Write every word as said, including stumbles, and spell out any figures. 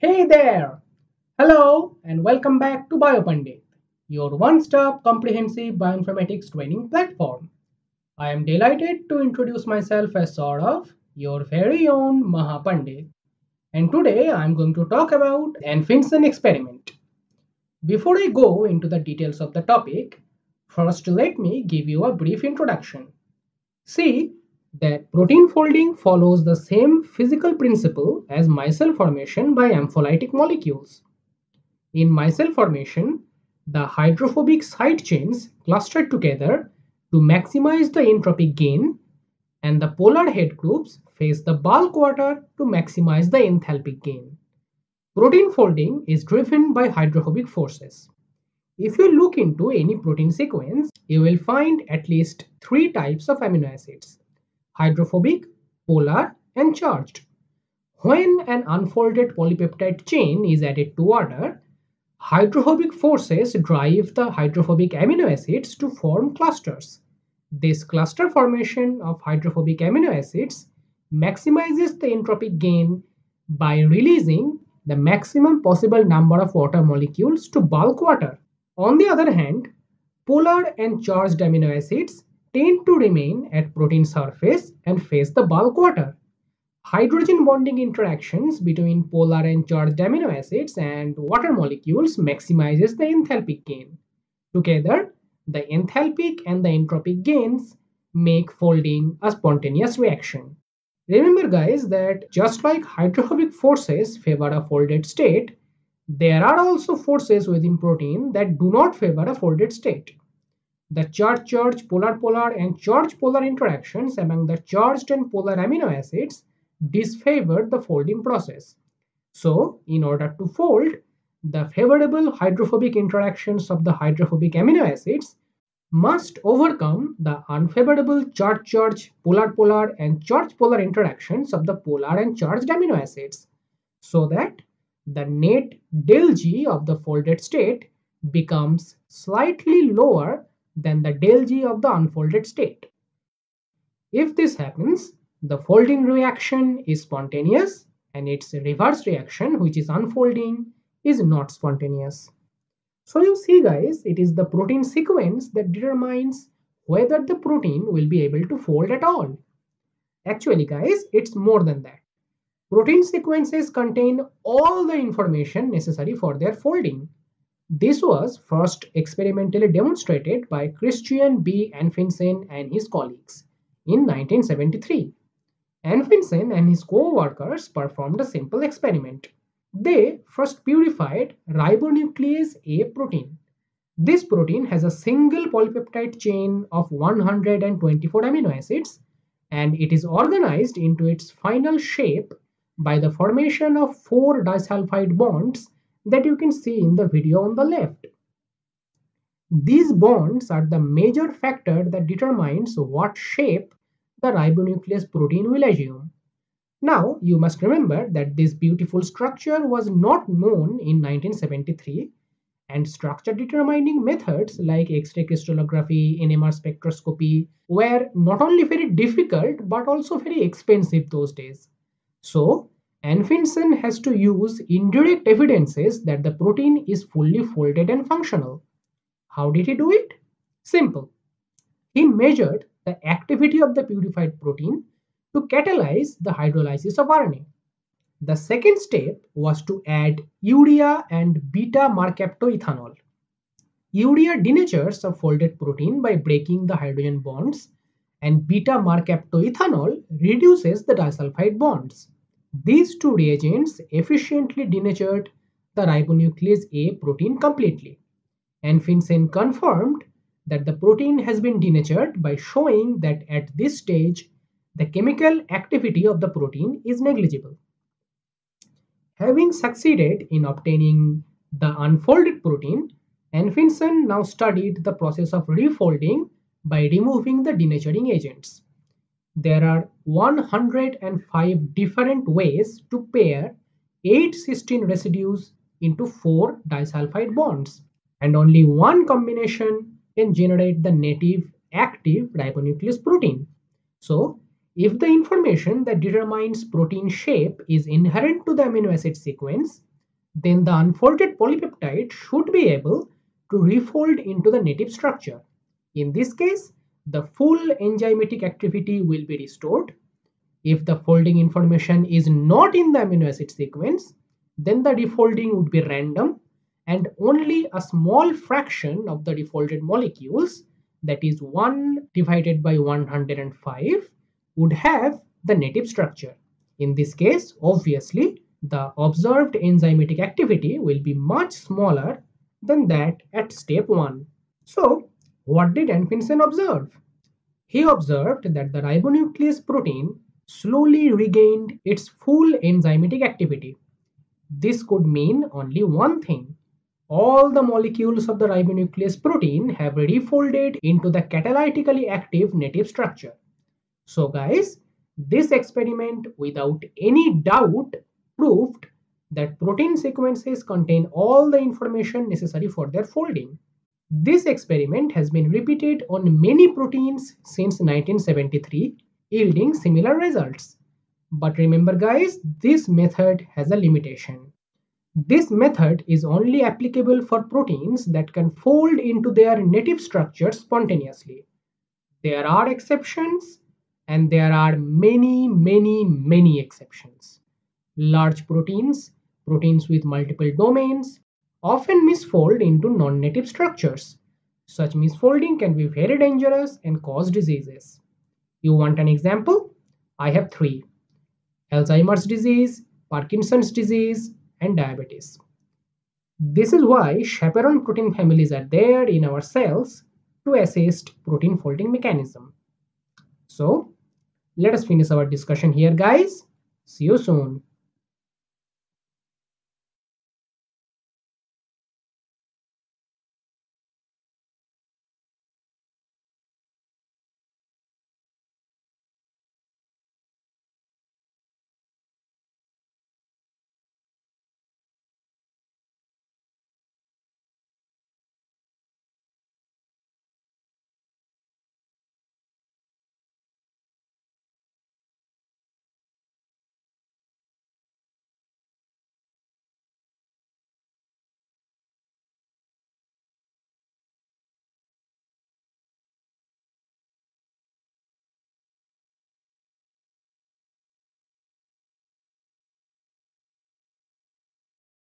Hey there! Hello and welcome back to BioPandit, your one-stop comprehensive bioinformatics training platform. I am delighted to introduce myself as sort of your very own Mahapandit, and today I am going to talk about Anfinsen experiment. Before I go into the details of the topic, first let me give you a brief introduction. See that protein folding follows the same physical principle as micelle formation by ampholytic molecules. In micelle formation, the hydrophobic side chains cluster together to maximize the entropic gain, and the polar head groups face the bulk water to maximize the enthalpic gain. Protein folding is driven by hydrophobic forces. If you look into any protein sequence, you will find at least three types of amino acids: hydrophobic, polar, and charged. When an unfolded polypeptide chain is added to water, hydrophobic forces drive the hydrophobic amino acids to form clusters. This cluster formation of hydrophobic amino acids maximizes the entropic gain by releasing the maximum possible number of water molecules to bulk water. On the other hand, polar and charged amino acids tend to remain at protein surface and face the bulk water. Hydrogen bonding interactions between polar and charged amino acids and water molecules maximizes the enthalpic gain. Together, the enthalpic and the entropic gains make folding a spontaneous reaction. Remember guys that just like hydrophobic forces favor a folded state, there are also forces within protein that do not favor a folded state. The charge-charge, polar-polar, and charge-polar interactions among the charged and polar amino acids disfavor the folding process. So, in order to fold, the favorable hydrophobic interactions of the hydrophobic amino acids must overcome the unfavorable charge-charge, polar-polar, and charge-polar interactions of the polar and charged amino acids, so that the net del G of the folded state becomes slightly lower than the del G of the unfolded state. If this happens, the folding reaction is spontaneous and its reverse reaction, which is unfolding, is not spontaneous. So you see guys, it is the protein sequence that determines whether the protein will be able to fold at all. Actually guys, it's more than that. Protein sequences contain all the information necessary for their folding. This was first experimentally demonstrated by Christian B. Anfinsen and his colleagues in nineteen seventy-three. Anfinsen and his co-workers performed a simple experiment. They first purified ribonuclease A protein. This protein has a single polypeptide chain of one hundred twenty-four amino acids, and it is organized into its final shape by the formation of four disulfide bonds that you can see in the video on the left. These bonds are the major factor that determines what shape the ribonuclease protein will assume. Now, you must remember that this beautiful structure was not known in nineteen seventy-three, and structure determining methods like X-ray crystallography, N M R spectroscopy were not only very difficult but also very expensive those days. So, Anfinsen has to use indirect evidences that the protein is fully folded and functional. How did he do it? Simple. He measured the activity of the purified protein to catalyze the hydrolysis of R N A. The second step was to add urea and beta mercaptoethanol. Urea denatures a folded protein by breaking the hydrogen bonds, and beta mercaptoethanol reduces the disulfide bonds. These two reagents efficiently denatured the ribonuclease A protein completely. Anfinsen confirmed that the protein has been denatured by showing that at this stage, the chemical activity of the protein is negligible. Having succeeded in obtaining the unfolded protein, Anfinsen now studied the process of refolding by removing the denaturing agents. There are one hundred five different ways to pair eight cysteine residues into four disulfide bonds, and only one combination can generate the native active ribonuclease protein. So, if the information that determines protein shape is inherent to the amino acid sequence, then the unfolded polypeptide should be able to refold into the native structure. In this case, the full enzymatic activity will be restored. If the folding information is not in the amino acid sequence, then the refolding would be random and only a small fraction of the refolded molecules, that is one divided by one hundred five, would have the native structure. In this case, obviously, the observed enzymatic activity will be much smaller than that at step one. So, what did Anfinsen observe? He observed that the ribonuclease protein slowly regained its full enzymatic activity. This could mean only one thing. All the molecules of the ribonuclease protein have refolded into the catalytically active native structure. So guys, this experiment without any doubt proved that protein sequences contain all the information necessary for their folding. This experiment has been repeated on many proteins since nineteen seventy-three, yielding similar results. But remember guys, this method has a limitation. This method is only applicable for proteins that can fold into their native structure spontaneously. There are exceptions, and there are many, many, many exceptions. Large proteins, proteins with multiple domains, often misfold into non-native structures. Such misfolding can be very dangerous and cause diseases. You want an example? I have three: Alzheimer's disease, Parkinson's disease, and diabetes. This is why chaperone protein families are there in our cells to assist protein folding mechanism. So, let us finish our discussion here, guys. See you soon.